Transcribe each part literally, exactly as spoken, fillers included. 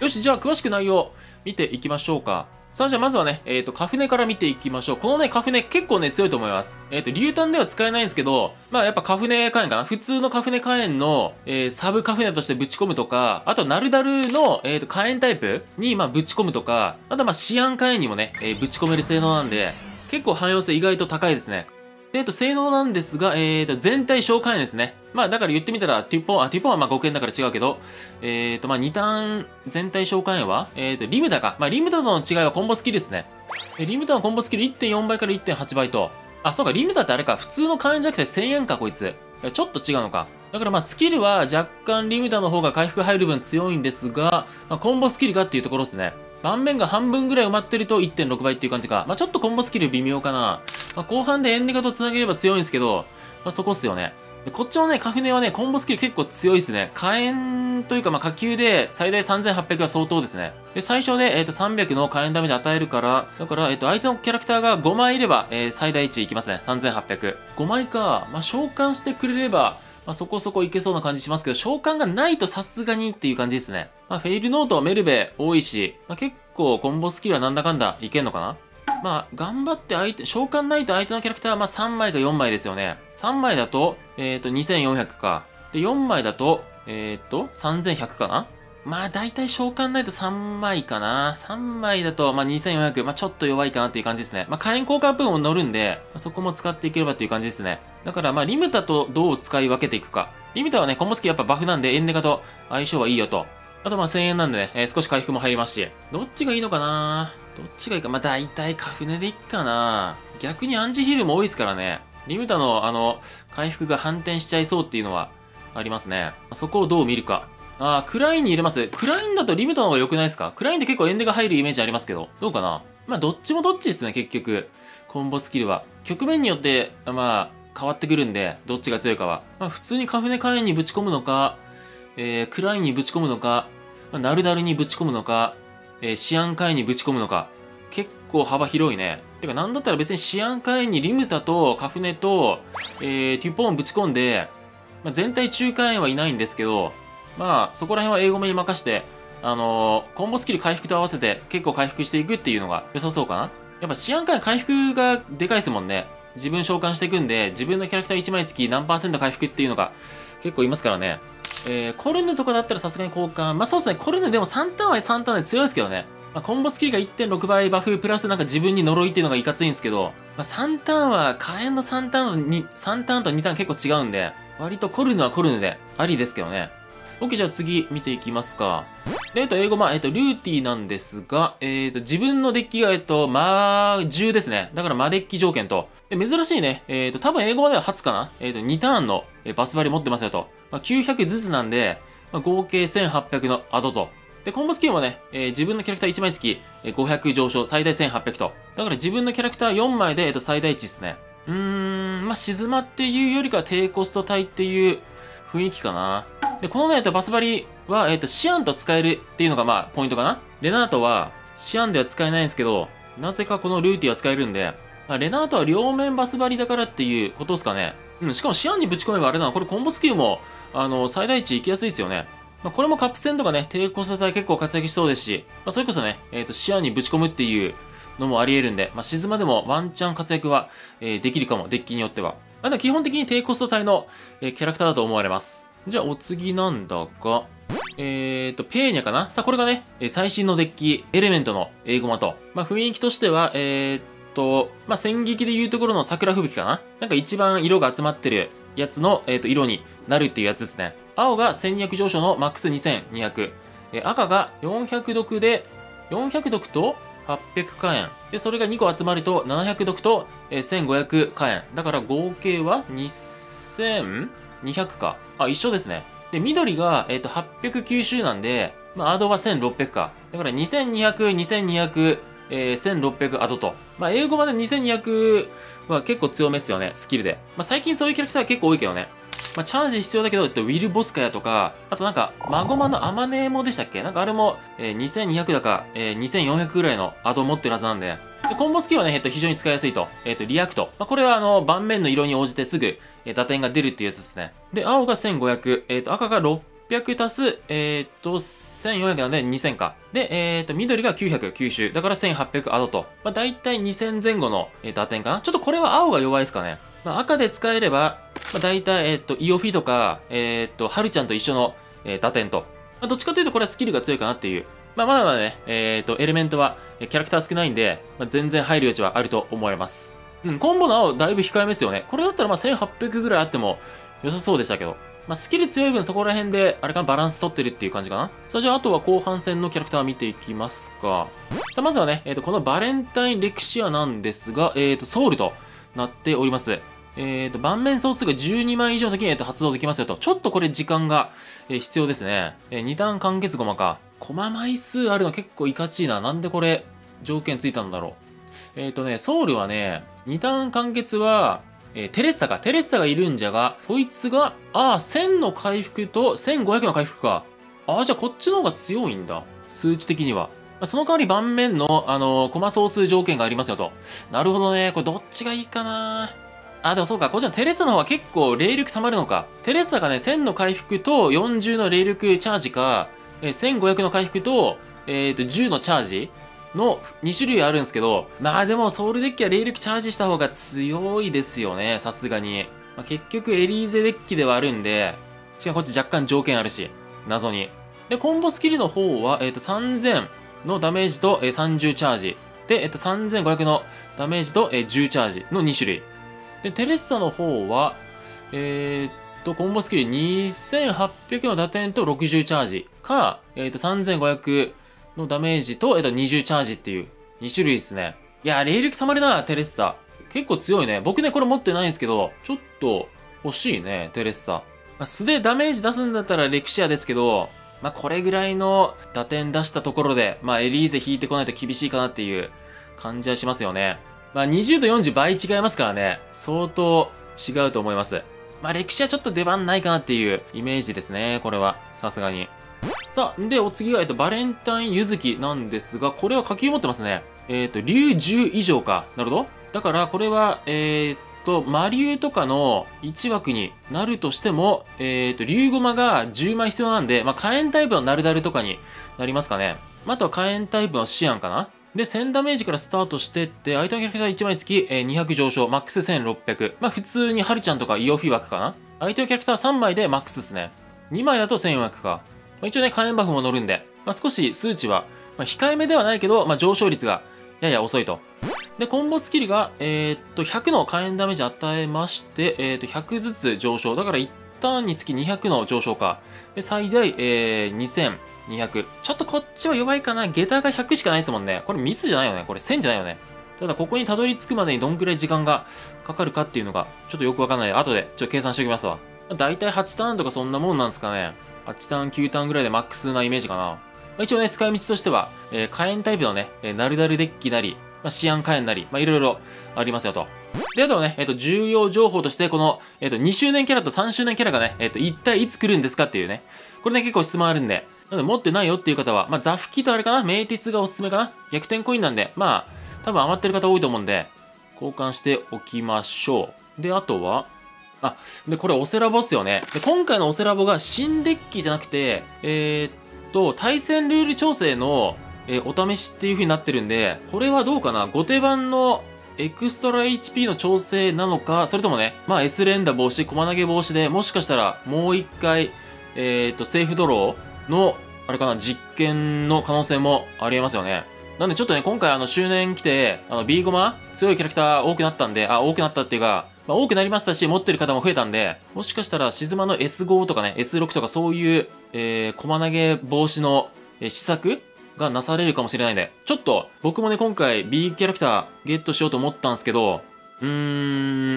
よし、じゃあ詳しく内容見ていきましょうか。さあ、じゃあまずはね、えっと、カフネから見ていきましょう。このね、カフネ結構ね、強いと思います。えっと、竜炭では使えないんですけど、まあやっぱカフネ火炎かな。普通のカフネ火炎の、えー、サブカフネとしてぶち込むとか、あとナルダルの、えっと、火炎タイプに、まあぶち込むとか、あとまあシアン火炎にもね、えー、ぶち込める性能なんで、結構汎用性意外と高いですね。で、えっと、性能なんですが、えっと、全体小火炎ですね。まあ、だから言ってみたら、テュポン、あ、テュポンはまあごけんだから違うけど、えっと、まあにターン全体召喚炎は、えっと、リムダか。まあ、リムダとの違いはコンボスキルですね。リムダのコンボスキル いってんよんばいから いってんはちばいと。あ、そうか、リムダってあれか。普通の火炎弱体せんえんか、こいつ。ちょっと違うのか。だからまあ、スキルは若干リムダの方が回復入る分強いんですが、まあ、コンボスキルがっていうところですね。盤面が半分ぐらい埋まってると いってんろくばいっていう感じか。まあ、ちょっとコンボスキル微妙かな。まあ、後半でエンディカと繋げれば強いんですけど、まあ、そこっすよね。でこっちのね、カフネはね、コンボスキル結構強いっすね。火炎というか、まあ、火球で最大さんぜんはっぴゃくは相当ですね。で、最初で、えっと、さんびゃくの火炎ダメージ与えるから、だから、えっと、相手のキャラクターがごまいいれば、えー、最大いちいきますね。さんぜんはっぴゃく。ごまいか。まあ、召喚してくれれば、まあ、そこそこいけそうな感じしますけど、召喚がないとさすがにっていう感じですね。まあ、フェイルノート、メルベ多いし、まあ、結構コンボスキルはなんだかんだいけんのかな。まあ、頑張って相手、召喚ないと相手のキャラクターはまあさんまいかよんまいですよね。さんまいだと、えっと、にせんよんひゃくか。で、よんまいだと、えっと、さんぜんひゃくかな。まあ、だいたい召喚ないとさんまいかな。さんまいだと、まあにせんよんひゃく。まあ、ちょっと弱いかなっていう感じですね。まあ、火炎効果分を乗るんで、まあ、そこも使っていければっていう感じですね。だから、まあ、リムタとどう使い分けていくか。リムタはね、コンボスキルやっぱバフなんで、エンデカと相性はいいよと。あと、まあ、せんえんなんでね、えー、少し回復も入りますし。どっちがいいのかなどっちがいいか。まあ、大体カフネでいっかな。逆にアンチヒールも多いですからね。リムタの、あの、回復が反転しちゃいそうっていうのはありますね。そこをどう見るか。あー、クラインに入れます。クラインだとリムタの方が良くないですか？クラインって結構エンデが入るイメージありますけど。どうかな？まあ、どっちもどっちですね、結局。コンボスキルは。局面によって、まあ、変わってくるんで、どっちが強いかは。まあ、普通にカフネカインにぶち込むのか、えー、クラインにぶち込むのか、まあ、ナルダルにぶち込むのか、えー、シアンカインにぶち込むのか。結構幅広いね。てか、なんだったら別にシアンカインにリムタとカフネと、えー、テュポンぶち込んで、まあ、全体中カインはいないんですけど、まあ、そこら辺は英語名に任して、あのー、コンボスキル回復と合わせて結構回復していくっていうのが良さそうかな。やっぱシアンカイン回復がでかいですもんね。自分召喚していくんで、自分のキャラクターいちまいつき何パーセント回復っていうのが結構いますからね。えー、コルヌとかだったらさすがに交換。まあそうですね、コルヌでもさんターンはさんターンで強いですけどね。まあ、コンボスキルが いってんろくばいバフプラスなんか自分に呪いっていうのがいかついんですけど、まあ、さんターンは火炎のさんターンに、さんターンとにターン結構違うんで、割とコルヌはコルヌでありですけどね。OK、じゃあ次見ていきますか。で、えっと、英語、まあ、えっと、ルーティーなんですが、えっと、自分のデッキが、えっと、魔じゅうですね。だから魔デッキ条件と。で、珍しいね。えっと、多分英語では初かな。えっと、にターンのバスバリ持ってますよと。まあ、きゅうひゃくずつなんで、まあ、合計せんはっぴゃくのアドと。で、コンボスキルもね、えー、自分のキャラクターいちまいつきごひゃく上昇、最大せんはっぴゃくと。だから自分のキャラクターよんまいで、えっと、最大値ですね。うーん、まあ、静まっていうよりかは低コスト帯っていう雰囲気かな。で、このね、えっと、バスバリは、えっと、シアンと使えるっていうのが、まあ、ポイントかな。レナートは、シアンでは使えないんですけど、なぜかこのルーティは使えるんで、まあ、レナートは両面バスバリだからっていうことですかね。うん、しかもシアンにぶち込めばあれだな。これコンボスキルも、あの、最大値行きやすいですよね。まあ、これもカップ戦とかね、低コスト帯結構活躍しそうですし、まあ、それこそね、えっと、シアンにぶち込むっていうのもあり得るんで、まあ、静までもワンチャン活躍は、えー、できるかも、デッキによっては。まあ、でも基本的に低コスト帯の、えー、キャラクターだと思われます。じゃあ、お次なんだが、えーと、ペーニャかな？さあ、これがね、最新のデッキ、エレメントの英語マと。まあ、雰囲気としては、えーと、まあ、戦撃でいうところの桜吹雪かな？なんか一番色が集まってるやつの、えーと、色になるっていうやつですね。青がせんにひゃく上昇のマックスにせんにひゃく。えー、赤がよんひゃく毒で、よんひゃく毒とはっぴゃく火炎。で、それがにこ集まるとななひゃく毒と、えー、せんごひゃく火炎。だから合計はにせんにひゃくか。あ、一緒ですね。で、緑が、えっと、はっぴゃく吸収なんで、まあ、アドはせんろっぴゃくか。だから、にせんにひゃく、にせんにひゃく、えー、せんろっぴゃくアドと。まあ、英語までにせんにひゃくは結構強めっすよね、スキルで。まあ、最近そういうキャラクター結構多いけどね。まあ、チャージ必要だけど、えっと、ウィル・ボスカヤとか、あとなんか、マゴマのアマネーモでしたっけ？なんかあれも、えー、にせんにひゃくだか、えー、にせんよんひゃくぐらいのアドを持ってるはずなんで。で、コンボスキルはね、えっと、非常に使いやすいと。えっと、リアクト。まあ、これは、あの、盤面の色に応じてすぐ、えー、打点が出るっていうやつですね。で、青がせんごひゃく。えっと、赤がろっぴゃく足す、えっと、せんよんひゃくなのでにせんか。で、えっ、ー、と、緑がきゅうひゃく、きゅうじゅう。だからせんはっぴゃくアドと。まあ、だいたいにせんぜん後の、えー、打点かな。ちょっとこれは青が弱いですかね。まあ、赤で使えれば、まあ、だいたい、えっ、ー、と、イオフィとか、えっ、ー、と、ハルちゃんと一緒の、えー、打点と。まあ、どっちかというとこれはスキルが強いかなっていう。まあ、まだまだね、えっ、ー、と、エレメントは、キャラクター少ないんで、まあ、全然入る余地はあると思われます。うん、コンボの青だいぶ控えめですよね。これだったらまあせんはっぴゃくぐらいあっても良さそうでしたけど。まあ、スキル強い分そこら辺で、あれかな、バランス取ってるっていう感じかな。さあ、じゃあ、あとは後半戦のキャラクター見ていきますか。さあ、まずはね、えっ、ー、と、このバレンタインレクシアなんですが、えっ、ー、と、ソウルとなっております。えっ、ー、と、盤面総数がじゅうにまい以上の時に、えー、と発動できますよと。ちょっとこれ時間が、えー、必要ですね。えー、に段完結駒か。駒枚数あるの結構いかちいな。なんでこれ、条件ついたんだろう。えっ、ー、とね、ソウルはね、に段完結は、えー、テレッサか。テレッサがいるんじゃが、こいつが、ああ、せんの回復とせんごひゃくの回復か。ああ、じゃあこっちの方が強いんだ。数値的には。まあ、その代わり盤面の、あのー、コマ総数条件がありますよと。なるほどね。これどっちがいいかな。あ、でもそうか。こっちのテレッサの方は結構霊力溜まるのか。テレッサがね、せんの回復とよんじゅうの霊力チャージか、えー、せんごひゃくの回復と、えー、とじゅうのチャージのに種類あるんですけど、まあでもソウルデッキは霊力チャージした方が強いですよね、さすがに。まあ、結局エリーゼデッキではあるんで、しかもこっち若干条件あるし、謎に。で、コンボスキルの方は、えっと、さんぜんのダメージと、えー、さんじゅうチャージ。で、えっと、さんぜんごひゃくのダメージと、えー、じゅうチャージのに種類。で、テレッサの方は、えー、っと、コンボスキルにせんはっぴゃくの打点とろくじゅうチャージか、えー、っと、さんぜんごひゃく、のダメージと、えっと、にじゅうチャージっていうに種類ですね。いやー、霊力溜まるな、テレッサ。結構強いね。僕ね、これ持ってないんですけど、ちょっと欲しいね、テレッサ。まあ、素でダメージ出すんだったらレクシアですけど、まあ、これぐらいの打点出したところで、まあ、エリーゼ引いてこないと厳しいかなっていう感じはしますよね。まあ、にじゅうとよんじゅう倍違いますからね。相当違うと思います。まあ、レクシアちょっと出番ないかなっていうイメージですね、これは。さすがに。さあ、で、お次は、えっと、バレンタインユズキなんですが、これは火球持ってますね。えっと、竜じゅう以上か。なるほど。だから、これは、えっと、魔竜とかのいち枠になるとしても、えっと、竜駒がじゅうまい必要なんで、まあ、火炎タイプのナルダルとかになりますかね。あとは火炎タイプのシアンかな。で、せんダメージからスタートしてって、相手のキャラクターいちまいつきにひゃく上昇、マックスせんろっぴゃく。まあ、普通にハルちゃんとかイオフィ枠かな。相手のキャラクターさんまいでマックスですね。にまいだとせん枠か。一応ね、火炎バフも乗るんで、まあ、少し数値は、まあ、控えめではないけど、まあ、上昇率がやや遅いと。で、コンボスキルが、えー、っと、ひゃくの火炎ダメージ与えまして、えー、っと、ひゃくずつ上昇。だから、いちターンにつきにひゃくの上昇か。で、最大、えー、にせんにひゃく。ちょっとこっちは弱いかな。下駄がひゃくしかないですもんね。これミスじゃないよね。これせんじゃないよね。ただ、ここにたどり着くまでにどんくらい時間がかかるかっていうのが、ちょっとよくわかんない。後で、ちょっと計算しておきますわ。だいたいはちターンとかそんなもんなんですかね。はちターン、きゅうターンぐらいでマックスなイメージかな。まあ、一応ね、使い道としては、えー、火炎タイプのね、えー、ナルダルデッキなり、まあ、シアン火炎なり、まあ、いろいろありますよと。で、あとはね、えっと、重要情報として、この、えっと、にしゅうねんキャラとさんしゅうねんキャラがね、えっと、一体いつ来るんですかっていうね、これね、結構質問あるんで、なので持ってないよっていう方は、まあ、ザフキとあれかな、メイティスがおすすめかな。逆転コインなんで、まあ、多分余ってる方多いと思うんで、交換しておきましょう。で、あとは、あ、で、これオセラボっすよね。で、今回のオセラボが新デッキじゃなくて、えー、っと、対戦ルール調整の、えー、お試しっていう風になってるんで、これはどうかな？ ご 手番のエクストラ エイチピー の調整なのか、それともね、まあ S 連打防止、駒投げ防止で、もしかしたらもう一回、えー、っと、セーフドローの、あれかな、実験の可能性もありえますよね。なんでちょっとね、今回あの、周年来て、あの、B 駒強いキャラクター多くなったんで、あ、多くなったっていうか、まあ、多くなりましたし、持ってる方も増えたんで、もしかしたら、シズマの エスご とかね、エスろく とかそういう、えー、駒投げ防止の、えー、施策がなされるかもしれないんで、ちょっと、僕もね、今回 B キャラクターゲットしようと思ったんですけど、うー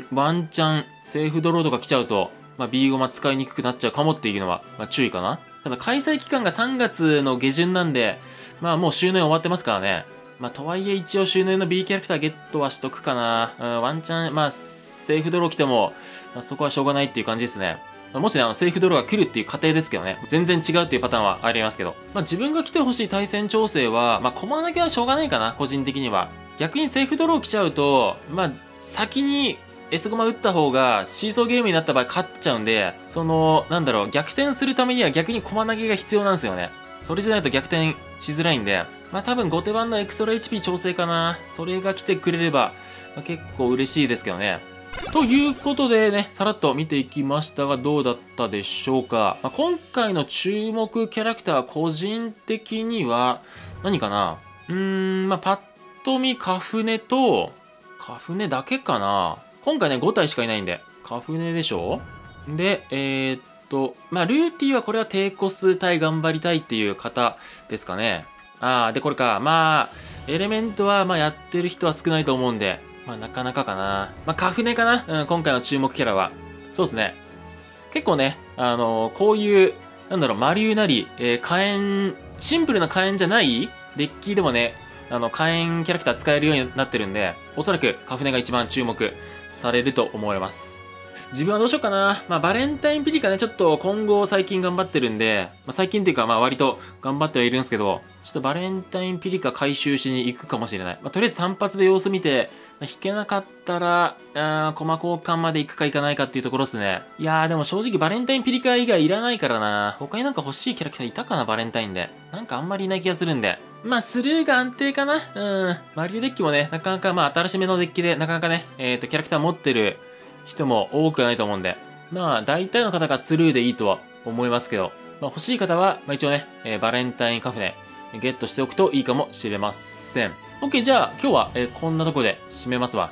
ん、ワンチャン、セーフドローとか来ちゃうと、まあ、B 駒使いにくくなっちゃうかもっていうのは、まあ、注意かな。ただ、開催期間がさんがつの下旬なんで、まあ、もう周年終わってますからね。まあ、とはいえ、一応周年の B キャラクターゲットはしとくかな。うん、ワンチャン、まあ、セーフドロー来ても、まあ、そこはしょうがないっていう感じですね。まあ、もしね、あの、セーフドローが来るっていう過程ですけどね、全然違うっていうパターンはありますけど。まあ、自分が来てほしい対戦調整は、まあ、駒投げはしょうがないかな、個人的には。逆にセーフドロー来ちゃうと、まあ、先に S 駒打った方がシーソーゲームになった場合勝っちゃうんで、その、なんだろう、逆転するためには逆に駒投げが必要なんですよね。それじゃないと逆転しづらいんで、まあ多分後手番のエクストラ エイチピー 調整かな。それが来てくれれば、まあ、結構嬉しいですけどね。ということでね、さらっと見ていきましたが、どうだったでしょうか。まあ、今回の注目キャラクター、個人的には、何かな？うーん、まあ、パッと見カフネと、カフネだけかな。今回ね、ご体しかいないんで、カフネでしょ？で、えー、っと、まあ、ルーティーはこれは低個数帯頑張りたいっていう方ですかね。ああ、で、これか。まあ、エレメントは、まあ、やってる人は少ないと思うんで、まあ、なかなかかな。まあ、カフネかな、うん、今回の注目キャラは。そうですね。結構ね、あのー、こういう、なんだろう、魔竜なり、えー、火炎、シンプルな火炎じゃないデッキでもね、あの、火炎キャラクター使えるようになってるんで、おそらくカフネが一番注目されると思われます。自分はどうしようかな。まあ、バレンタインピリカね、ちょっと今後最近頑張ってるんで、まあ、最近というか、まあ、割と頑張ってはいるんですけど、ちょっとバレンタインピリカ回収しに行くかもしれない。まあ、とりあえず単発で様子見て、引けなかったら、あー、駒交換まで行くか行かないかっていうところですね。いやー、でも正直バレンタインピリカ以外いらないからな。他になんか欲しいキャラクターいたかな、バレンタインで。なんかあんまりいない気がするんで。まあ、スルーが安定かな。うん。マリオデッキもね、なかなか、まあ、新しめのデッキで、なかなかね、えっと、キャラクター持ってる人も多くはないと思うんで。まあ、大体の方がスルーでいいとは思いますけど。まあ、欲しい方は、まあ、一応ね、えー、バレンタインカフェゲットしておくといいかもしれません。OK、じゃあ今日は、えー、こんなところで締めますわ。